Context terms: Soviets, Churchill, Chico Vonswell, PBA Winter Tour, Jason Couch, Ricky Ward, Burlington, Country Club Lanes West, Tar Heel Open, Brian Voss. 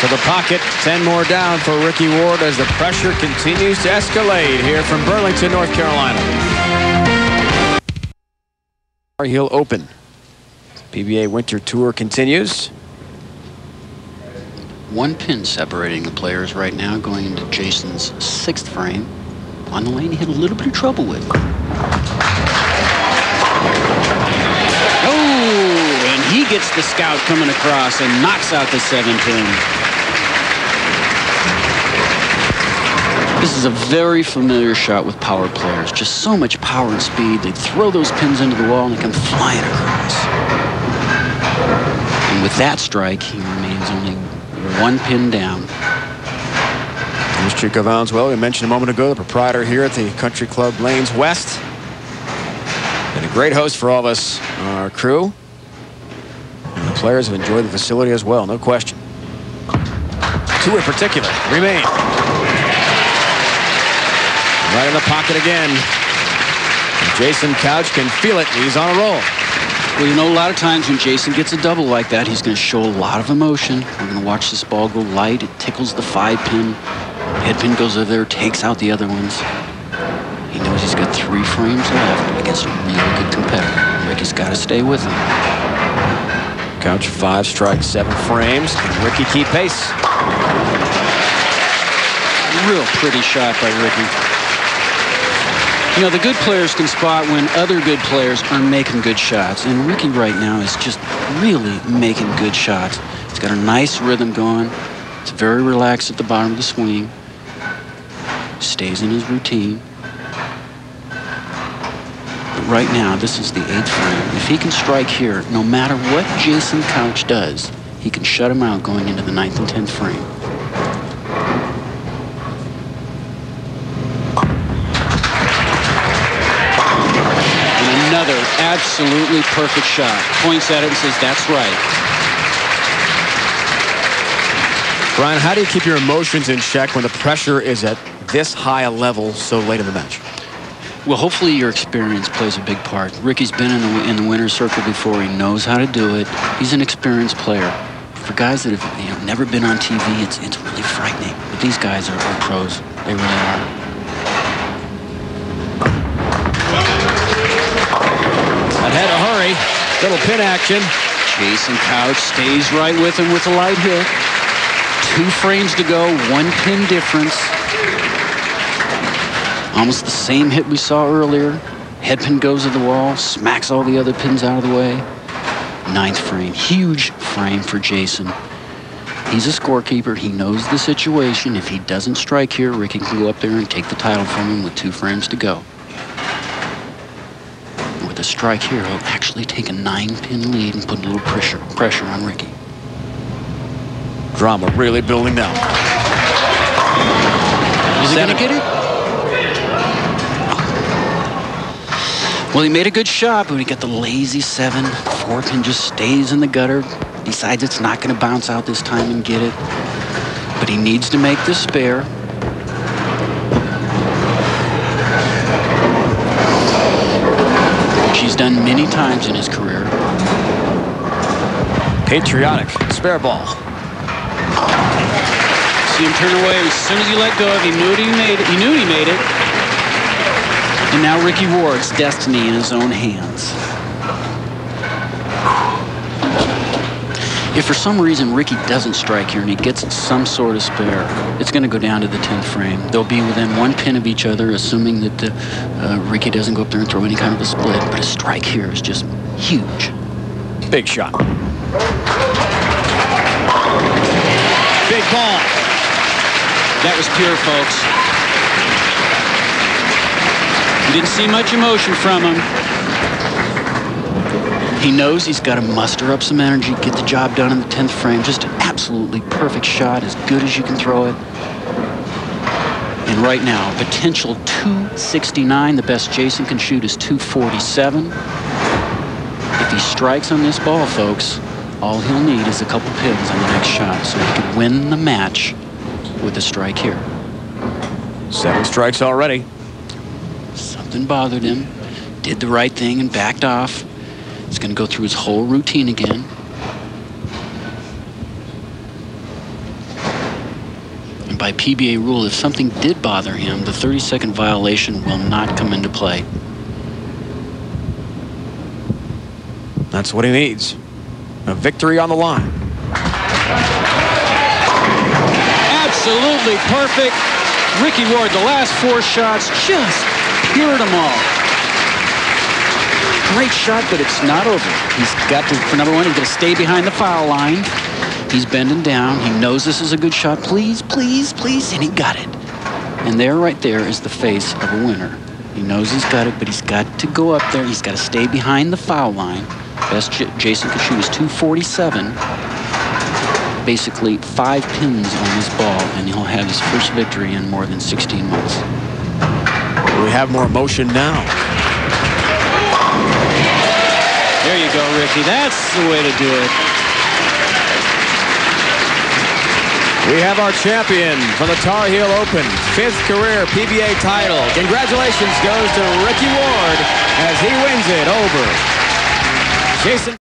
to the pocket. 10 more down for Ricky Ward as the pressure continues to escalate here from Burlington, North Carolina. Tar Heel Open. PBA Winter Tour continues. 1 pin separating the players right now going into Jason's 6th frame. On the lane he had a little bit of trouble with. Oh, and he gets the scout coming across and knocks out the 7 pin. This is a very familiar shot with power players. Just so much power and speed. They throw those pins into the wall and they come flying across. And with that strike, he remains only 1 pin down. Here's Chico Vonswell. We mentioned a moment ago, the proprietor here at the Country Club Lanes West. Been a great host for all of us, our crew. And the players have enjoyed the facility as well, no question. 2 in particular remain. Right in the pocket again. And Jason Couch can feel it. He's on a roll. Well, you know, a lot of times when Jason gets a double like that, he's going to show a lot of emotion. We're going to watch this ball go light. It tickles the 5 pin. Head pin goes over there, takes out the other ones. He knows he's got 3 frames left against a really good competitor. Ricky's got to stay with him. Couch 5 strikes, 7 frames. Can Ricky keep pace? Real pretty shot by Ricky. You know, the good players can spot when other good players are making good shots. And Ricky right now is just really making good shots. He's got a nice rhythm going. It's very relaxed at the bottom of the swing. Stays in his routine. But right now, this is the 8th frame. If he can strike here, no matter what Jason Couch does, he can shut him out going into the 9th and 10th frame. Absolutely perfect shot. Points at it and says, that's right. Brian, how do you keep your emotions in check when the pressure is at this high a level so late in the match? Well, hopefully your experience plays a big part. Ricky's been in the winner's circle before. He knows how to do it. He's an experienced player. For guys that have never been on TV, it's really frightening. But these guys are pros. They really are. Had a hurry. Little pin action. Jason Couch stays right with him with a light hit. 2 frames to go, 1 pin difference. Almost the same hit we saw earlier. Head pin goes to the wall, smacks all the other pins out of the way. 9th frame, huge frame for Jason. He's a scorekeeper. He knows the situation. If he doesn't strike here, Ricky can go up there and take the title from him with 2 frames to go. The strike here will actually take a 9 pin lead and put a little pressure on Ricky. Drama really building now. Is he going to get it? Well, he made a good shot, but he got the lazy 7. 4 pin just stays in the gutter. Decides it's not going to bounce out this time and get it. But he needs to make this spare. Done many times in his career. Patriotic spare ball. See him turn away as soon as he let go of it. He knew he made it. He knew he made it. And now Ricky Ward's destiny in his own hands. If for some reason Ricky doesn't strike here and he gets some sort of spare, it's going to go down to the 10th frame. They'll be within 1 pin of each other, assuming that Ricky doesn't go up there and throw any kind of a split. But a strike here is just huge. Big shot. Big ball. That was pure, folks. You didn't see much emotion from him. He knows he's got to muster up some energy, get the job done in the 10th frame. Just an absolutely perfect shot, as good as you can throw it. And right now, potential 269. The best Jason can shoot is 247. If he strikes on this ball, folks, all he'll need is a couple pins on the next shot, so he could win the match with a strike here. 7 strikes already. Something bothered him. Did the right thing and backed off. He's going to go through his whole routine again. And by PBA rule, if something did bother him, the 30-second violation will not come into play. That's what he needs. A victory on the line. Absolutely perfect. Ricky Ward, the last four shots, just cured them all. Great shot, but it's not over. He's got to, for number one, he's going to stay behind the foul line. He's bending down. He knows this is a good shot. Please, please, please. And he got it. And there, right there, is the face of a winner. He knows he's got it, but he's got to go up there. He's got to stay behind the foul line. Best Jason could shoot is 247. Basically 5 pins on this ball, and he'll have his first victory in more than 16 months. We have more motion now. There you go, Ricky. That's the way to do it. We have our champion from the Tar Heel Open, 5th career PBA title. Congratulations goes to Ricky Ward as he wins it over Jason.